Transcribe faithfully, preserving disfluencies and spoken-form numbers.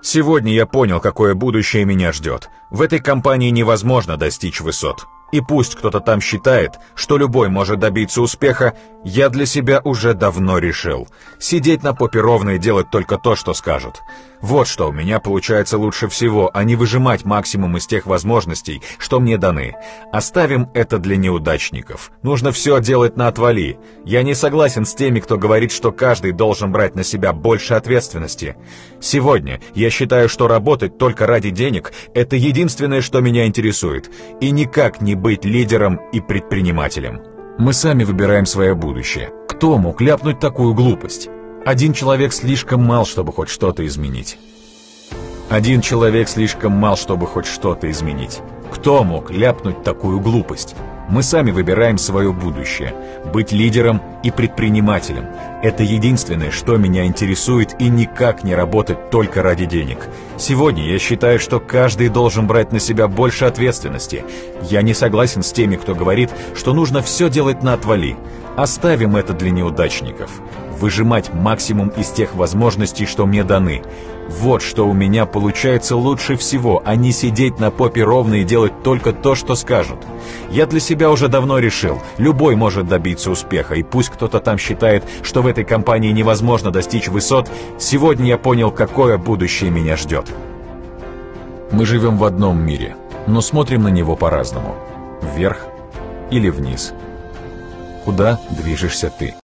Сегодня я понял, какое будущее меня ждет. В этой компании невозможно достичь высот. И пусть кто-то там считает, что любой может добиться успеха, я для себя уже давно решил. Сидеть на попе ровно и делать только то, что скажут. Вот что у меня получается лучше всего, а не выжимать максимум из тех возможностей, что мне даны. Оставим это для неудачников. Нужно все делать на отвали. Я не согласен с теми, кто говорит, что каждый должен брать на себя больше ответственности. Сегодня я считаю, что работать только ради денег – это единственное, что меня интересует. И никак не быть лидером и предпринимателем. Мы сами выбираем свое будущее. Кто мог ляпнуть такую глупость? Один человек слишком мал, чтобы хоть что-то изменить. Один человек слишком мал, чтобы хоть что-то изменить. Кто мог ляпнуть такую глупость? Мы сами выбираем свое будущее. Быть лидером и предпринимателем. Это единственное, что меня интересует, и никак не работать только ради денег. Сегодня я считаю, что каждый должен брать на себя больше ответственности. Я не согласен с теми, кто говорит, что нужно все делать на отвали. Оставим это для неудачников. Выжимать максимум из тех возможностей, что мне даны. Вот что у меня получается лучше всего, а не сидеть на попе ровно и делать только то, что скажут. Я для себя уже давно решил, любой может добиться успеха, и пусть кто-то там считает, что в этой компании невозможно достичь высот, сегодня я понял, какое будущее меня ждет. Мы живем в одном мире, но смотрим на него по-разному. Вверх или вниз. Куда движешься ты?